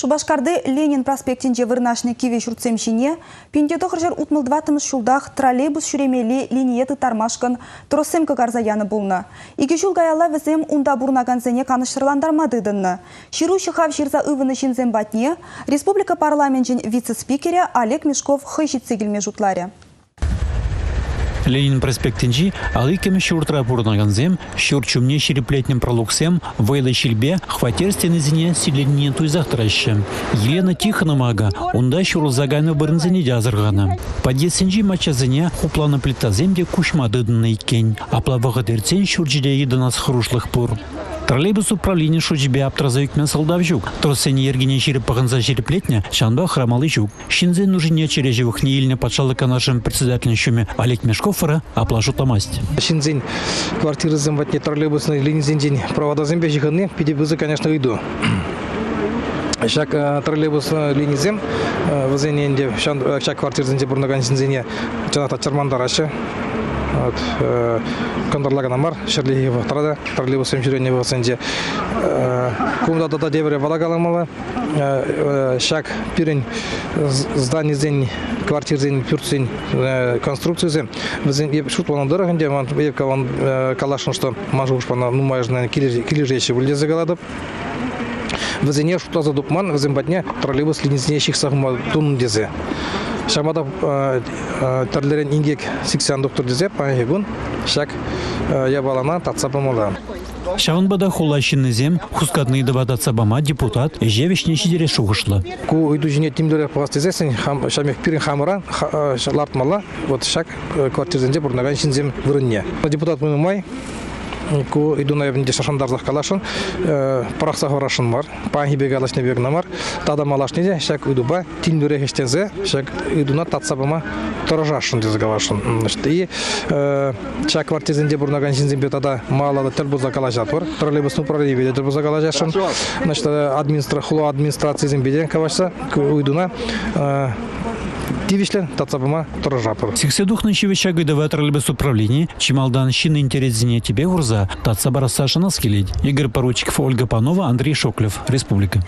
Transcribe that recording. Шубашкарды Ленин проспектінде вырнашны киве шурцемшине, пиндеті қыржер утмылдватымыз шулдақ троллейбус шуремелі линеті тармашқын тұрысымқы қарзаяны болны. Иге шулгайала візем унда бурнаган зене каныштырландармадыдынны. Ширу шықав жерза ұвыны жинзем батне, республика парламентжен вице-спикере Олег Мешков хы жетсегілме жұтлары. Ленин проспектенчи, алыкем шуртра бурнаганзем, шурчумне щереплетнем пролуксем, вейла щельбе, хватерстены зине, селенне туйзахтращем. Елена Тихономага, унда шурузагайна бырнзене дязаргана. Подъезденчи мача зене, уплана плита земде кушма дыдынный кень, а плавага дырцен шурчиде еда нас хрушлых пур. Троллейбус управление шучбе обтразовикмен солдавжук. Тросене ергене черепаганза череплетня, шанба храмалы жук. Шинзен нужине чережевых неильне подшалыка нашим председательнищуме Олег Мешковфора оплашу тамасть. Шинзен квартиры замбатне троллейбусной линзинзин провода замбежиханы, пидебузы, конечно, иду. Шаг троллейбус линии зем, вазененде, шаг квартир зенде бурнаганзинзине, чаната чермандараше. Контрлаганамар, Шерлиева, Трада, троллейбус Мчуренева в Сенде, Кумдата Девре Валагаламала, Шак Пирень, здание Зень, квартир Зень, Пюрцень, конструкцию Зень. Шутван Дороганде, Евкаван Калашин, что Мажушпана, ну, Мажна, Килижечи, Вульдеза Галадов. В Зене шутла за Дукман, в Зембатне троллейбус линизнейших Сахмадун Дезе. Шамада тарлерен ингек 80 доктор дезеп, ангегун, шаг ябалана тацапамала. Шаванбада холлашины зем, хускатные дебатацабама депутат, жевишне щидере шухушла. Ку идужине тимдуре пастезесень, шамех пирин хамара, лартмала, вот шаг квартир зенде бурнаганчин зем врынне. Депутат май. Ку иду на евнде шашандарзах калашин, парахсахорашин мар, пахибегалашне вегнамар, тада малашниде, шак идуба, тиндурехештезе, шак иду на тацабама торожашин дезгалашин. И шак квартизенде бурнаганзинзимбе тада малада тербуза калажатор, троллейбусну проливиде тербуза калажашин, значит, администрахло администрации зимбеде кавашса, иду на Тивишле, тацабама, торожапор. Сикседухны чевичагой деватор либо управление, чималдан щины интерес зине тебе гурза, тацабара Саша Наскилить. Игорь Поручиков, Ольга Панова, Андрей Шоклев, Республика.